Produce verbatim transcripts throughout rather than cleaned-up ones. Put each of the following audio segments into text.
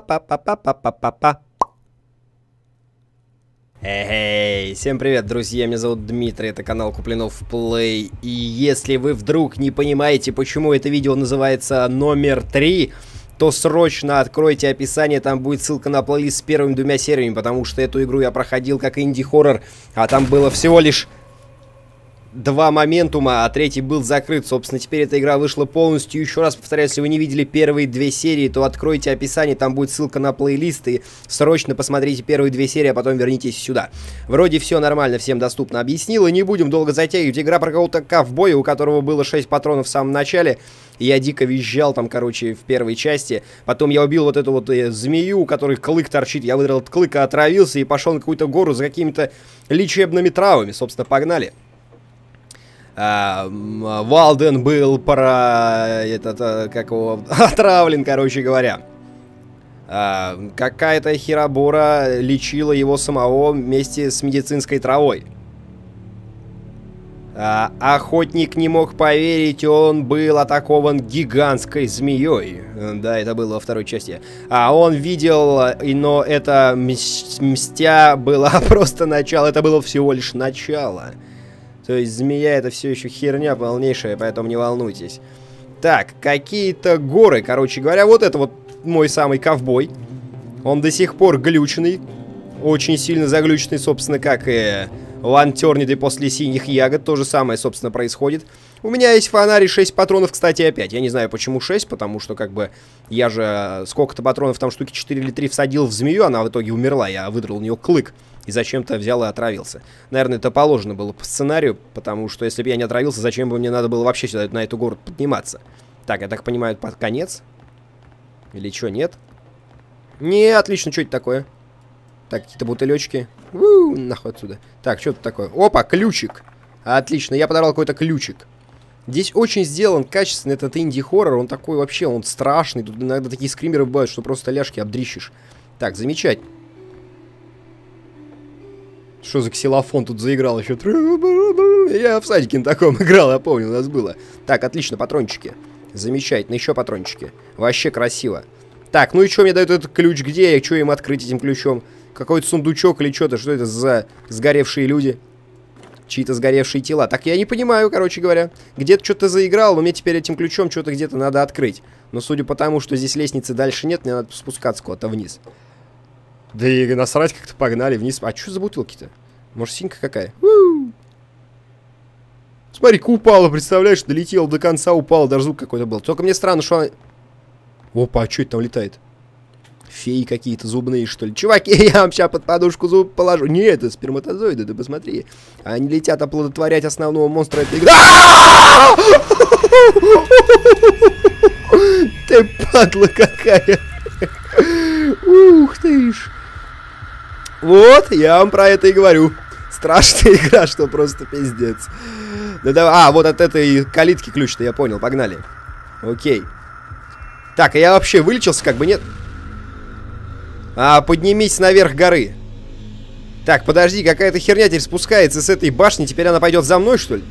Па-па-па-па-па-па-па-па-па-па-па. Эй, всем привет, друзья, меня зовут Дмитрий, это канал Kuplinov Play, и если вы вдруг не понимаете, почему это видео называется номер три, то срочно откройте описание, там будет ссылка на плейлист с первыми двумя сериями, потому что эту игру я проходил как инди-хоррор, а там было всего лишь два моментума, а третий был закрыт. Собственно, теперь эта игра вышла полностью. Еще раз повторяю, если вы не видели первые две серии, то откройте описание, там будет ссылка на плейлист, и срочно посмотрите первые две серии, а потом вернитесь сюда. Вроде все нормально, всем доступно объяснил, и не будем долго затягивать. Игра про какого-то ковбоя, у которого было шесть патронов в самом начале, и я дико визжал там, короче, в первой части. Потом я убил вот эту вот э, змею, у которой клык торчит, я выдрал этот клык, отравился и пошел на какую-то гору за какими-то лечебными травами. Собственно, погнали. А, Валден был про этот, как его, отравлен, короче говоря. А, какая-то херобора лечила его самого вместе с медицинской травой. А, охотник не мог поверить, он был атакован гигантской змеей. Да, это было во второй части. А он видел, но это мстя было просто начало, это было всего лишь начало. То есть змея это все еще херня полнейшая, поэтому не волнуйтесь. Так, какие-то горы, короче говоря, вот это вот мой самый ковбой. Он до сих пор глючный, очень сильно заглюченный, собственно, как и лантернитый после синих ягод. То же самое, собственно, происходит. У меня есть фонарь, шесть патронов, кстати, опять. Я не знаю, почему шесть, потому что, как бы, я же сколько-то патронов, там штуки четыре или три всадил в змею, она в итоге умерла, я выдрал у нее клык. И зачем-то взял и отравился. Наверное, это положено было по сценарию, потому что если бы я не отравился, зачем бы мне надо было вообще сюда, на эту гору подниматься? Так, я так понимаю, под конец? Или что, нет? Не, отлично, что это такое? Так, какие-то бутылечки. У-у-у, нахуй отсюда. Так, что это такое? Опа, ключик. Отлично, я подобрал какой-то ключик. Здесь очень сделан качественно этот инди-хоррор, он такой вообще, он страшный. Тут иногда такие скримеры бывают, что просто ляжки обдрищешь. Так, замечательно. Что за ксилофон тут заиграл еще? Я в садике на таком играл, я помню, у нас было. Так, отлично, патрончики. Замечательно, еще патрончики. Вообще красиво. Так, ну и что мне дает этот ключ? Где я? Что им открыть этим ключом? Какой-то сундучок или что-то? Что это за сгоревшие люди? Чьи-то сгоревшие тела. Так, я не понимаю, короче говоря. Где-то что-то заиграл, но мне теперь этим ключом что-то где-то надо открыть. Но судя по тому, что здесь лестницы дальше нет, мне надо спускаться куда-то вниз. Да и насрать как-то, погнали вниз. А что за бутылки-то? Может, синька какая? У-у-у. Смотри-ка, упала, представляешь? Долетела до конца, упала, даже звук какой-то был. Только мне странно, что она... Опа, а что это там летает? Феи какие-то зубные, что ли? Чуваки, я вам сейчас под подушку зуб положу. Не, это сперматозоиды, ты посмотри. Они летят оплодотворять основного монстра этой игры. Ты падла какая. Ух ты ж. Вот, я вам про это и говорю. Страшная игра, что просто пиздец. Да, да, а, вот от этой калитки ключ-то, я понял, погнали. Окей. Так, а я вообще вылечился, как бы, нет? А, поднимись наверх горы. Так, подожди, какая-то херня теперь спускается с этой башни, теперь она пойдет за мной, что ли?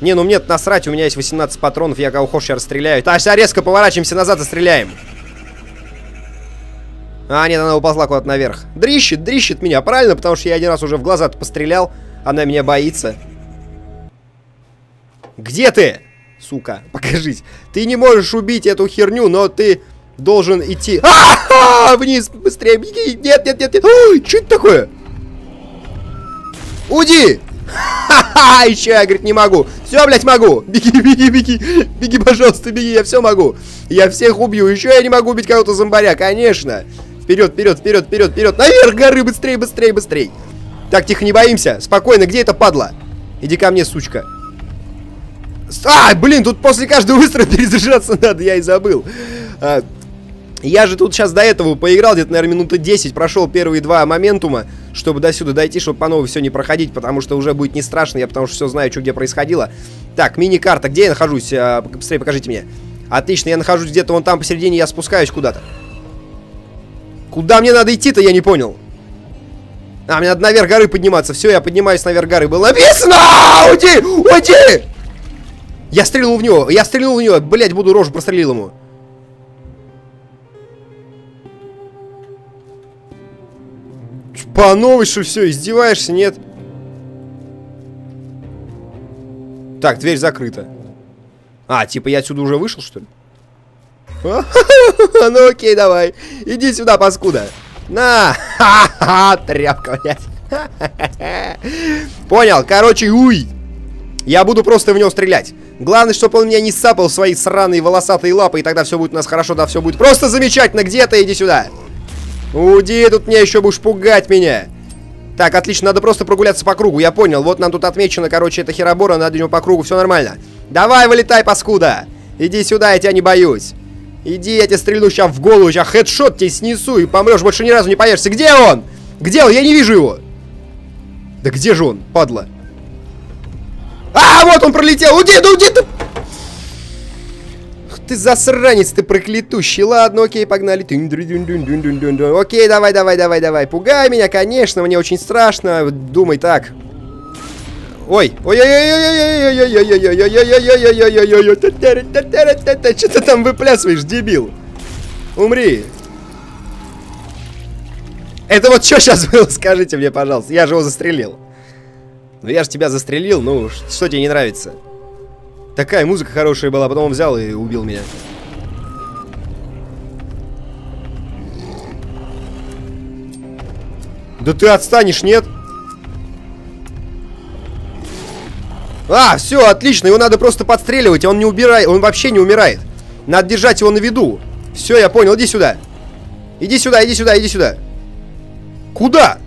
Не, ну мне-то насрать, у меня есть восемнадцать патронов, я кого хочешь, я расстреляю. Так, сейчас резко поворачиваемся назад и стреляем. А, нет, она уползла куда-то наверх. Дрищит, дрищит меня, правильно? Потому что я один раз уже в глаза-то пострелял. Она меня боится. Где ты? Сука, покажись. Ты не можешь убить эту херню, но ты должен идти... А-а-а! Вниз, быстрее. Нет, нет, нет, нет. Ой, что это такое? Уйди! Ха-ха! Еще я, говорит, не могу. Все, блядь, могу. Беги, беги, беги. Беги, пожалуйста, беги. Я все могу. Я всех убью. Еще я не могу убить кого-то зомбаря, конечно. Вперед, вперед, вперед, вперед, вперед. Наверх горы, быстрее, быстрее, быстрее. Так, тихо, не боимся. Спокойно, где это падла? Иди ко мне, сучка. А, блин, тут после каждого выстрела перезаряжаться надо, я и забыл. А, я же тут сейчас до этого поиграл, где-то, наверное, минуты десять. Прошел первые два моментума, чтобы до сюда дойти, чтобы по новой все не проходить, потому что уже будет не страшно, я потому что все знаю, что где происходило. Так, мини-карта, где я нахожусь? А, быстрее покажите мне. Отлично, я нахожусь где-то вон там посередине, я спускаюсь куда-то. Куда мне надо идти-то, я не понял. А, мне надо наверх горы подниматься. Все, я поднимаюсь наверх горы. Было написано! Уйди! Уйди! Я стрелил в него! Я стрелил в него! Блять, буду рожу прострелил ему. По новой, что все, издеваешься, нет? Так, дверь закрыта. А, типа я отсюда уже вышел, что ли? Ну окей, давай. Иди сюда, паскуда. На! Ха-ха! Тряпка, блядь. Понял, короче, уй! Я буду просто в него стрелять. Главное, чтобы он меня не сапал в свои сраные волосатые лапы, и тогда все будет у нас хорошо, да, все будет просто замечательно. Где ты? Иди сюда. Уйди, тут меня еще будешь пугать меня. Так, отлично, надо просто прогуляться по кругу, я понял. Вот нам тут отмечено, короче, это херобора, надо у него по кругу, все нормально. Давай, вылетай, паскуда. Иди сюда, я тебя не боюсь. Иди, я тебе стрельну сейчас в голову, сейчас хедшот тебе снесу и помрешь, больше ни разу не поешься. Где он? Где он? Я не вижу его. Да где же он, падла? А, вот он пролетел. Уйди, да уйди ты. Ты засранец, ты проклятущий. Ладно, окей, погнали. Окей, давай, давай, давай, давай. Пугай меня, конечно, мне очень страшно. Думай так. Ой, ой, ой, ой, ой, ой, ой, ой, ой, ой, ой, ой, ой, что ты там выплясываешь, дебил? Умри. Это вот что сейчас было, скажите мне, пожалуйста. Я же его застрелил. Ну я же тебя застрелил, ну что тебе не нравится? Такая музыка хорошая была, потом он взял и убил меня. Да ты отстанешь, нет? А, все, отлично, его надо просто подстреливать, он не убирает, он вообще не умирает. Надо держать его на виду. Все, я понял, иди сюда. Иди сюда, иди сюда, иди сюда. Куда?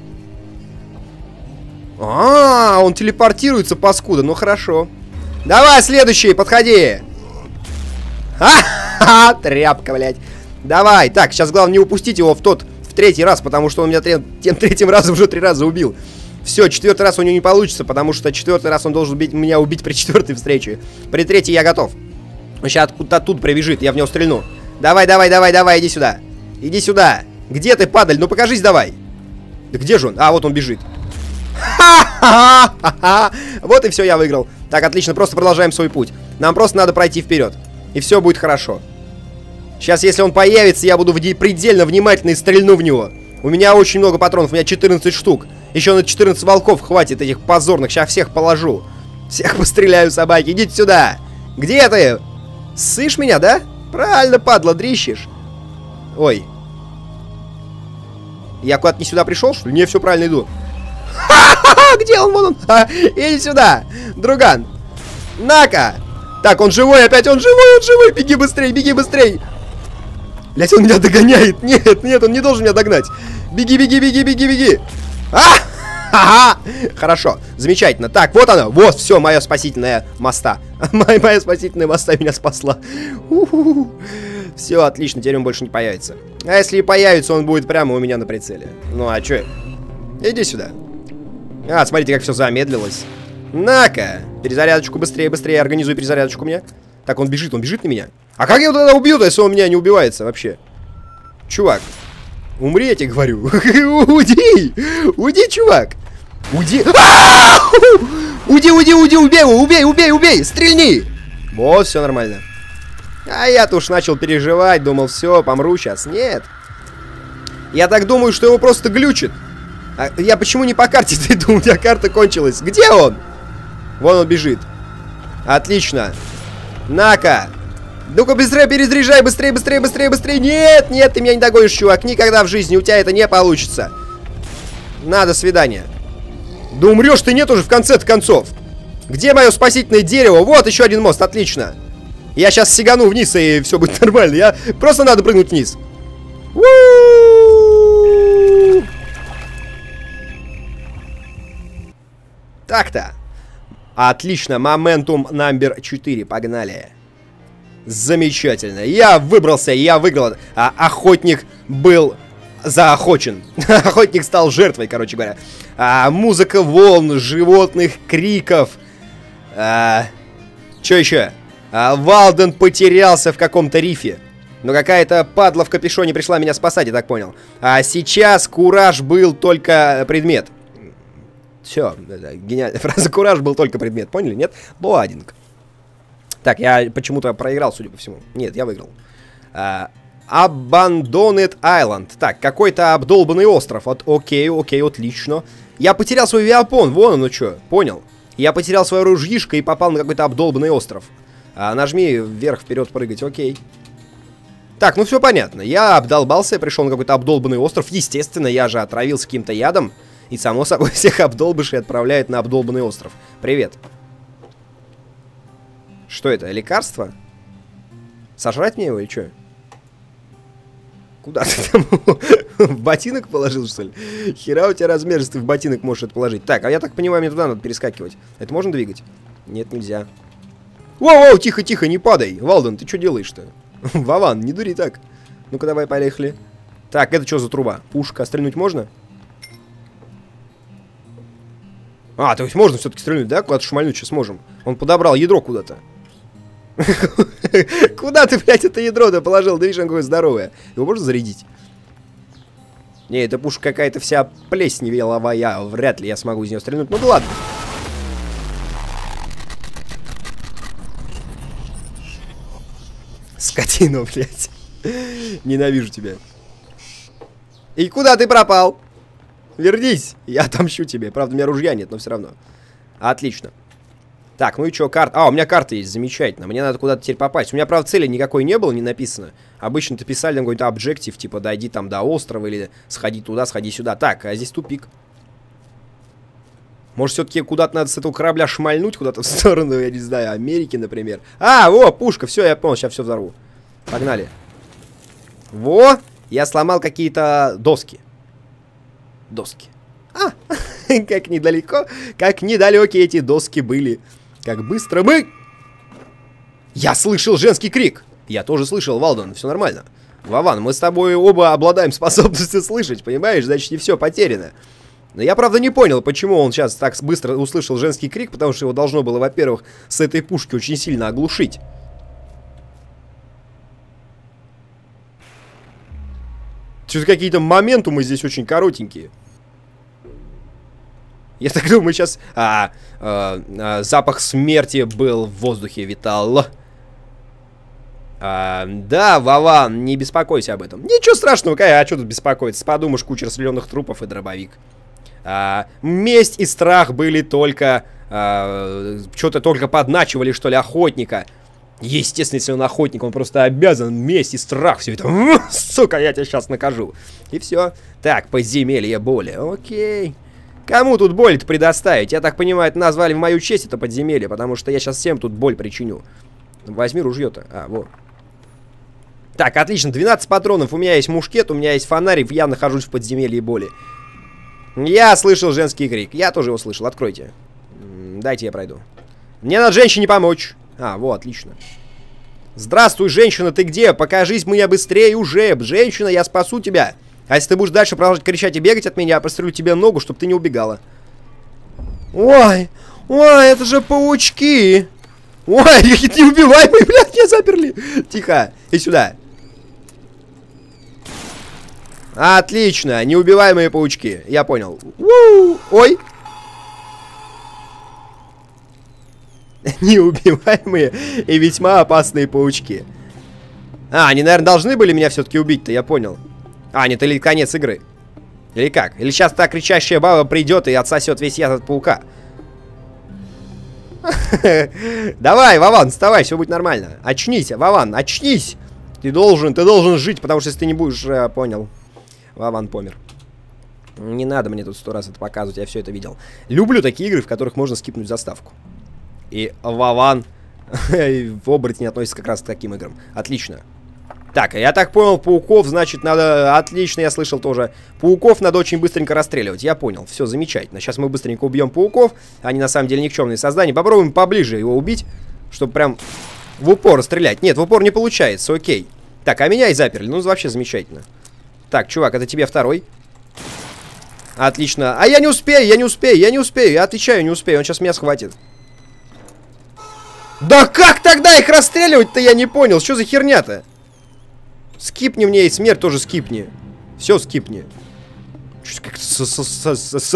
А, он телепортируется, паскуда, ну хорошо. Давай, следующий, подходи. Ха-ха, тряпка, блядь. Давай, так, сейчас главное не упустить его в тот, в третий раз, потому что он меня тре- тем третьим разом уже три раза убил. Все, четвертый раз у него не получится, потому что четвертый раз он должен бить, меня убить при четвертой встрече. При третьей я готов. Он сейчас откуда-то тут прибежит, я в него стрельну. Давай, давай, давай, давай, иди сюда. Иди сюда. Где ты, падаль? Ну покажись давай. Да где же он? А, вот он бежит. Ха-ха-ха-ха-ха. Вот и все, я выиграл. Так, отлично, просто продолжаем свой путь. Нам просто надо пройти вперед. И все будет хорошо. Сейчас, если он появится, я буду предельно внимательно и стрельну в него. У меня очень много патронов, у меня четырнадцать штук. Еще на четырнадцать волков хватит этих позорных. Сейчас всех положу. Всех постреляю, собаки. Идите сюда. Где ты? Сышь меня, да? Правильно, падла, дрищешь. Ой. Я куда-то не сюда пришел, что ли? Не, все правильно иду. Ха-ха-ха, где он? Вон он. А, иди сюда, друган. На-ка. Так, он живой опять, он живой, он живой. Беги быстрей, беги быстрей. Блять, он меня догоняет. Нет, нет, он не должен меня догнать. Беги, беги, беги, беги, беги. А! Ага! Хорошо, замечательно. Так, вот она, вот, все, моя спасительная моста. Моя, моя спасительная моста меня спасла. Все, отлично, теперь он больше не появится. А если и появится, он будет прямо у меня на прицеле. Ну а че? Иди сюда. А, смотрите, как все замедлилось. На-ка! Перезарядочку быстрее, быстрее, организуй перезарядочку мне. Так, он бежит, он бежит на меня. А как я его тогда убью-то, если он меня не убивается вообще? Чувак. Умри, я тебе говорю. Уйди! Уйди, чувак! Уйди! Уйди, уйди, уйди, убей его! Убей, убей, убей! Стрельни! Вот, все нормально. А я-то уж начал переживать, думал, все, помру сейчас. Нет. Я так думаю, что его просто глючит. А я почему не по карте иду? У меня карта кончилась. Где он? Вон он бежит. Отлично. На-ка! Ну-ка, быстрее перезаряжай, быстрее, быстрее, быстрее, быстрее. Нет, нет, ты меня не догонишь, чувак. Никогда в жизни у тебя это не получится. Надо свидание. Да умрешь ты, нет уже в конце-то концов. Где мое спасительное дерево? Вот еще один мост, отлично. Я сейчас сигану вниз, и все будет нормально. Я... Просто надо прыгнуть вниз. Так-то. Отлично, моментум номер четыре, погнали. Замечательно. Я выбрался, я выиграл. А, охотник был заохочен. Охотник стал жертвой, короче говоря. А, музыка волн, животных, криков. А, чё еще? А, Валден потерялся в каком-то рифе. Но какая-то падла в капюшоне пришла меня спасать, я так понял. А сейчас кураж был только предмет. Все, гениальная фраза. Кураж был только предмет, поняли, нет? Боадинг. Так, я почему-то проиграл, судя по всему. Нет, я выиграл. А, Abandoned Island. Так, какой-то обдолбанный остров. Вот, окей, окей, отлично. Я потерял свой виапон, вон оно что, понял. Я потерял свое ружьишко и попал на какой-то обдолбанный остров. А, нажми вверх, вперед прыгать, окей. Так, ну все понятно. Я обдолбался, пришел на какой-то обдолбанный остров. Естественно, я же отравился каким-то ядом. И само собой всех обдолбышей отправляет на обдолбанный остров. Привет. Что это, лекарство? Сожрать мне его или что? Куда ты там в ботинок положил, что ли? Хера у тебя размер, если ты в ботинок можешь это положить. Так, а я так понимаю, мне туда надо перескакивать. Это можно двигать? Нет, нельзя. Воу-воу, тихо-тихо, не падай. Валден, ты что делаешь-то? Вован, не дури так. Ну-ка, давай, поехали. Так, это что за труба? Пушка. Стрельнуть можно? А, то есть можно все-таки стрельнуть, да? Куда-то шмальнуть сейчас можем. Он подобрал ядро куда-то. Куда ты, блядь, это ядро-то положил? Да видишь, оно какое здоровое. Его можно зарядить? Не, эта пушка какая-то вся плесневеловая. Вряд ли я смогу из нее стрельнуть. Ну да ладно. Скотина, блядь. Ненавижу тебя. И куда ты пропал? Вернись, я отомщу тебе. Правда, у меня ружья нет, но все равно. Отлично. Так, ну и что, карта? А, у меня карта есть, замечательно. Мне надо куда-то теперь попасть. У меня, правда, цели никакой не было, не написано. Обычно-то писали на какой-то объектив, типа, дойди там до острова или сходи туда, сходи сюда. Так, а здесь тупик. Может, все-таки куда-то надо с этого корабля шмальнуть куда-то в сторону, я не знаю, Америки, например. А, во, пушка, все, я понял, сейчас все взорву. Погнали. Во, я сломал какие-то доски. Доски. А, как недалеко, как недалеки эти доски были. Как быстро мы... Я слышал женский крик. Я тоже слышал, Валден, все нормально. Вован, мы с тобой оба обладаем способностью слышать, понимаешь? Значит, не все потеряно. Но я, правда, не понял, почему он сейчас так быстро услышал женский крик, потому что его должно было, во-первых, с этой пушки очень сильно оглушить. Что-то какие-то моментумы здесь очень коротенькие. Я так думаю, сейчас... А, а, а, запах смерти был в воздухе, витал. А, да, Вован, не беспокойся об этом. Ничего страшного, Кая, а что тут беспокоиться? Подумаешь, куча расследленных трупов и дробовик. А, месть и страх были только... А, что-то только подначивали, что ли, охотника. Естественно, если он охотник, он просто обязан месть и страх. Все это... Сука, я тебя сейчас накажу. И все. Так, подземелье боли. Окей. Кому тут боль-то предоставить? Я так понимаю, это назвали в мою честь это подземелье, потому что я сейчас всем тут боль причиню. Возьми ружье-то. А, вот. Так, отлично. двенадцать патронов. У меня есть мушкет, у меня есть фонарик. Я нахожусь в подземелье боли. Я слышал женский крик. Я тоже его слышал. Откройте. Дайте я пройду. Мне надо женщине помочь. А, вот, отлично. Здравствуй, женщина, ты где? Покажись мне быстрее уже. Женщина, я спасу тебя. А если ты будешь дальше продолжать кричать и бегать от меня, я прострелю тебе ногу, чтобы ты не убегала. Ой, ой, это же паучки. Ой, не убивай, мы, блядь, меня заперли. Тихо, и сюда. Отлично, неубиваемые паучки. Я понял. У-у-у. Ой. Неубиваемые и весьма опасные паучки. А, они, наверное, должны были меня все-таки убить-то, я понял. А, нет, или конец игры. Или как? Или сейчас та кричащая баба придет и отсосет весь яд от паука. Давай, Вован, вставай, все будет нормально. Очнись, Вован, очнись. Ты должен, ты должен жить, потому что если ты не будешь... Понял. Вован помер. Не надо мне тут сто раз это показывать, я все это видел. Люблю такие игры, в которых можно скипнуть заставку. И Вован в оборотне относится как раз к таким играм. Отлично. Так, я так понял, пауков, значит, надо... Отлично, я слышал тоже. Пауков надо очень быстренько расстреливать. Я понял, все замечательно. Сейчас мы быстренько убьем пауков. Они на самом деле никчемные создания. Попробуем поближе его убить, чтобы прям в упор стрелять. Нет, в упор не получается, окей. Так, а меня и заперли. Ну, вообще замечательно. Так, чувак, это тебе второй. Отлично. А я не успею, я не успею, я не успею. Я отвечаю, не успею. Он сейчас меня схватит. Да как тогда их расстреливать-то, я не понял. Что за херня-то? Скипни мне и смерть тоже скипни. Все скипни. Чуть как-то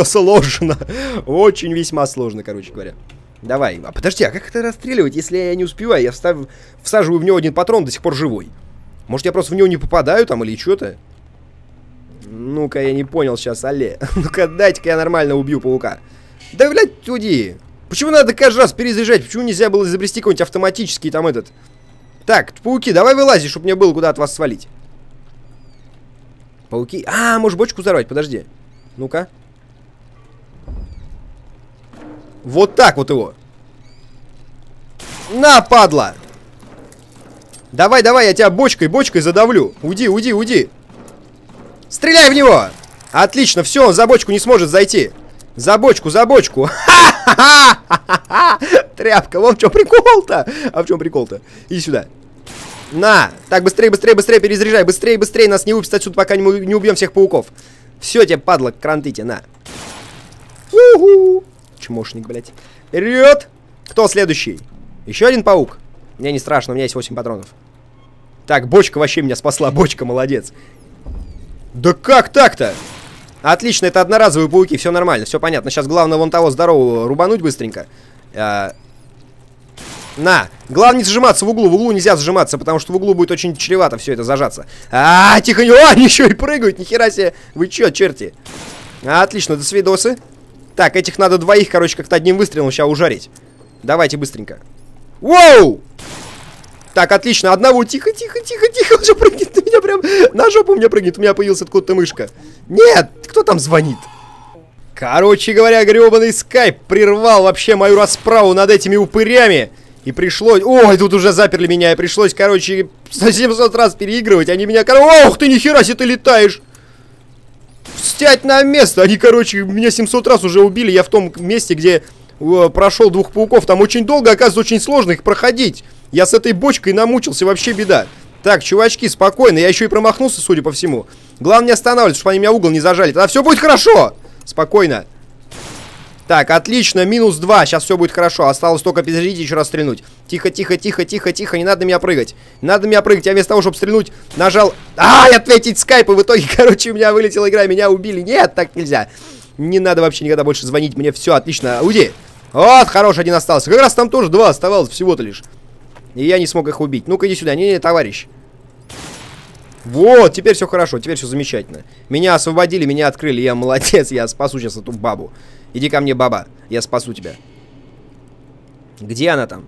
сложно. Очень весьма сложно, короче говоря. Давай. А подожди, а как это расстреливать, если я не успеваю? Я встав... всаживаю в него один патрон, до сих пор живой. Может, я просто в него не попадаю там или что-то? Ну-ка, я не понял сейчас, алле. Ну-ка, дайте-ка я нормально убью паука. Да, блядь, уйди. Почему надо каждый раз перезаряжать? Почему нельзя было изобрести какой-нибудь автоматический там этот? Так, пауки, давай вылази, чтобы мне было куда от вас свалить. Пауки. А, может, бочку взорвать? Подожди. Ну-ка. Вот так вот его. На, падла! Давай, давай, я тебя бочкой, бочкой задавлю. Уйди, уйди, уйди. Стреляй в него! Отлично, все, он за бочку не сможет зайти. За бочку, за бочку. Ха-ха-ха! Тряпка, вот в чем прикол-то? А в чем прикол-то? Иди сюда. На! Так, быстрее, быстрее, быстрее, перезаряжай. Быстрее, быстрее, нас не выпустят отсюда, пока не, не убьем всех пауков. Все, тебе, падла, кранты-те, на. У-ху! Чмошник, блядь. Вперед! Кто следующий? Еще один паук. Мне не страшно, у меня есть восемь патронов. Так, бочка вообще меня спасла. Бочка, молодец. Да как так-то? Отлично, это одноразовые пауки, все нормально, все понятно. Сейчас главное вон того здорового рубануть быстренько. А... На! Главное не сжиматься в углу. В углу нельзя сжиматься, потому что в углу будет очень чревато все это зажаться. А, -а, -а тихо, не а, они еще и прыгают, нихера себе. Вы че, черти? А, отлично, до свидосы. Так, этих надо двоих, короче, как-то одним выстрелом сейчас ужарить. Давайте быстренько. Воу! Так, отлично, одного. Тихо, тихо, тихо, тихо. Он же прыгнет на меня прям. На жопу у меня прыгнет. У меня появился откуда-то мышка. Нет, кто там звонит? Короче говоря, гребаный скайп прервал вообще мою расправу над этими упырями. И пришлось... Ой, тут уже заперли меня. И пришлось, короче, семьсот раз переигрывать. Они меня... Ох ты, нихера себе ты летаешь. Встать на место. Они, короче, меня семьсот раз уже убили. Я в том месте, где... прошел двух пауков. Там очень долго, оказывается, очень сложно их проходить. Я с этой бочкой намучился, вообще беда. Так, чувачки, спокойно. Я еще и промахнулся, судя по всему. Главное не останавливаться, чтобы они меня угол не зажали. Тогда все будет хорошо. Спокойно. Так, отлично, минус два. Сейчас все будет хорошо. Осталось только перезарядить и еще раз стрельнуть. Тихо, тихо, тихо, тихо, тихо. Не надо на меня прыгать. Не надо на меня прыгать. Я вместо того, чтобы стрельнуть, нажал... Ай, ответить скайп. И в итоге, короче, у меня вылетела игра. Меня убили. Нет, так нельзя. Не надо вообще никогда больше звонить мне. Все, отлично. Уйди. Вот, хорош, один остался. Как раз там тоже два оставалось всего-то лишь. И я не смог их убить. Ну-ка, иди сюда. Не-не, товарищ. Вот, теперь все хорошо, теперь все замечательно. Меня освободили, меня открыли. Я молодец, я спасу сейчас эту бабу. Иди ко мне, баба, я спасу тебя. Где она там?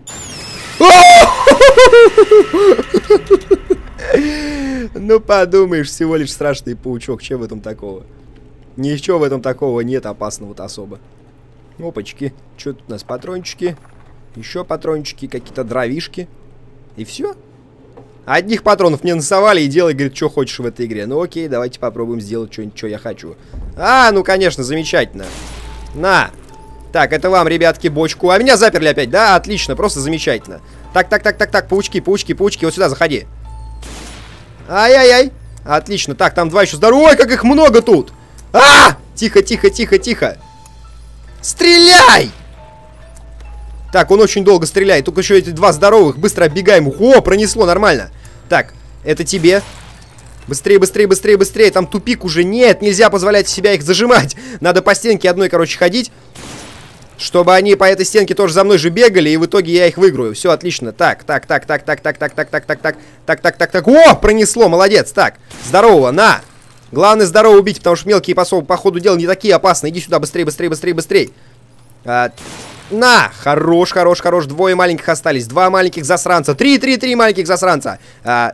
Ну, подумаешь, всего лишь страшный паучок. Чем в этом такого? Ничего в этом такого нет опасного-то особо. Опачки. Что тут у нас? Патрончики. Еще патрончики, какие-то дровишки. И все. Одних патронов мне насовали и делай, говорит, что хочешь в этой игре. Ну окей, давайте попробуем сделать что-нибудь, что я хочу. А, ну конечно, замечательно. На. Так, это вам, ребятки, бочку. А меня заперли опять, да? Отлично, просто замечательно. Так, так, так, так, так, паучки, паучки, паучки. Вот сюда заходи. Ай-яй-яй. Отлично. Так, там два еще здоровых. Ой, как их много тут. А! Тихо, тихо, тихо, тихо. Стреляй! Так, он очень долго стреляет. Только еще эти два здоровых. Быстро оббегаем. О, пронесло, нормально. Так, это тебе. Быстрее, быстрее, быстрее, быстрее. Там тупик уже. Нет, нельзя позволять себя их зажимать. Надо по стенке одной, короче, ходить. Чтобы они по этой стенке тоже за мной же бегали. И в итоге я их выиграю. Все, отлично. Так, так, так, так, так, так, так, так, так, так, так, так, так, так, так. О, пронесло, молодец. Так, здорово, на. Главное здорово убить, потому что мелкие по, по ходу дела не такие опасные. Иди сюда, быстрее, быстрее, быстрее, быстрее. А, на! Хорош, хорош, хорош. Двое маленьких остались. Два маленьких засранца. Три, три, три маленьких засранца. А,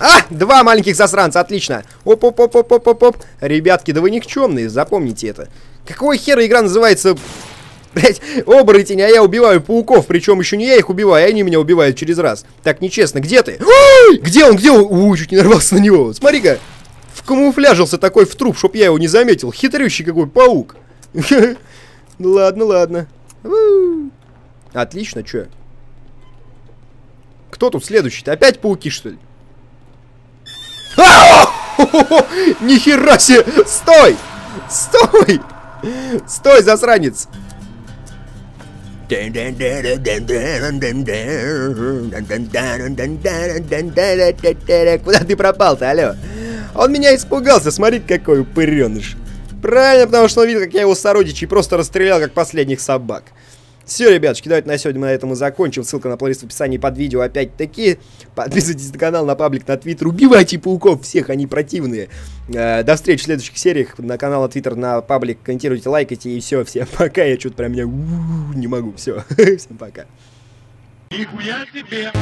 а два маленьких засранца. Отлично. Оп-оп-оп-оп-оп-оп. Ребятки, да вы никчемные, запомните это. Какого хера игра называется... Блять, оборотень, а я убиваю пауков. Причем еще не я их убиваю, а они меня убивают через раз. Так, нечестно. Где ты? Ой! Где он? Где он? Ой, чуть не нарвался на него. Смотри-ка. Вкамуфляжился такой в труп, чтоб я его не заметил. Хитрющий какой паук. Ну ладно, ладно. Отлично, чё? Кто тут следующий-то? Опять пауки, что ли? Нихера себе! Стой! Стой! Стой, засранец! Куда ты пропал-то, алё? Он меня испугался, смотри, какой упыреныш. Правильно, потому что он видел, как я его сородичей просто расстрелял, как последних собак. Все, ребятушки, давайте на сегодня мы на этом и закончим. Ссылка на плейлист в описании под видео, опять-таки. Подписывайтесь на канал, на паблик, на твиттер. Убивайте пауков всех, они противные. Э, до встречи в следующих сериях. На канал, на твиттер, на паблик. Комментируйте, лайкайте и все. Всем пока. Я что-то прям меня не могу. Все. Всем пока. Нихуя себе.